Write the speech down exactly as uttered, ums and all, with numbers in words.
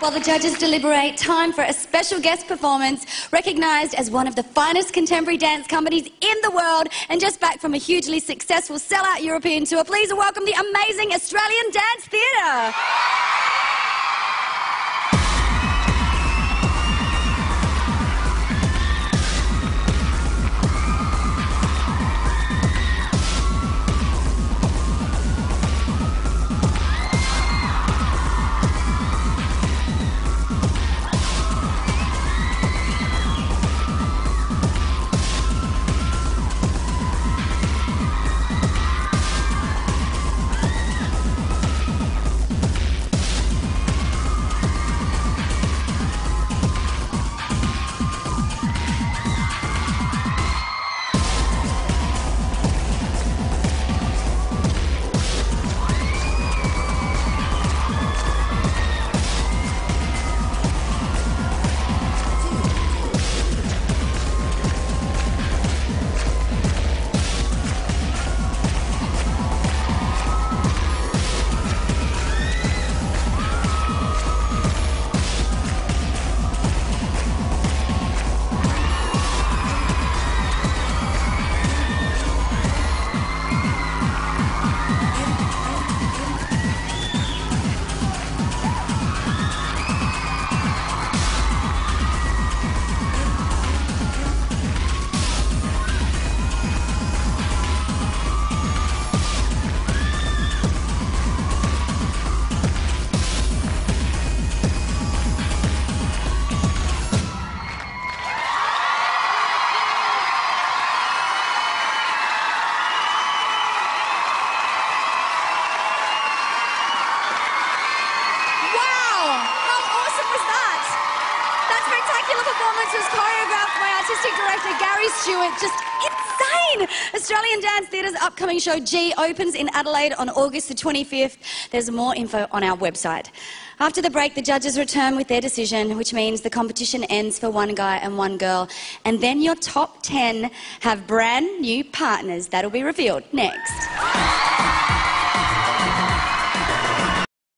While the judges deliberate, time for a special guest performance, recognised as one of the finest contemporary dance companies in the world and just back from a hugely successful sellout European tour. Please welcome the amazing Australian Dance Theatre. Was choreographed by artistic director Gary Stewart. Just insane! Australian Dance Theatre's upcoming show G opens in Adelaide on August the twenty-fifth. There's more info on our website. After the break, the judges return with their decision, which means the competition ends for one guy and one girl. And then your top ten have brand new partners. That'll be revealed next.